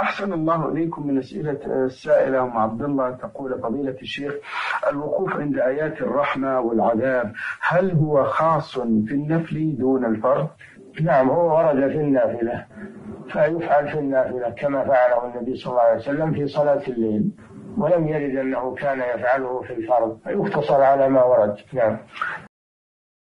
أحسن الله إليكم. من أسئلة السائلة أم عبد الله تقول: فضيلة الشيخ، الوقوف عند آيات الرحمة والعذاب هل هو خاص في النفل دون الفرض؟ نعم، هو ورد في النافلة فيفعل في النافلة كما فعله النبي صلى الله عليه وسلم في صلاة الليل، ولم يرد أنه كان يفعله في الفرض، فيقتصر على ما ورد. نعم.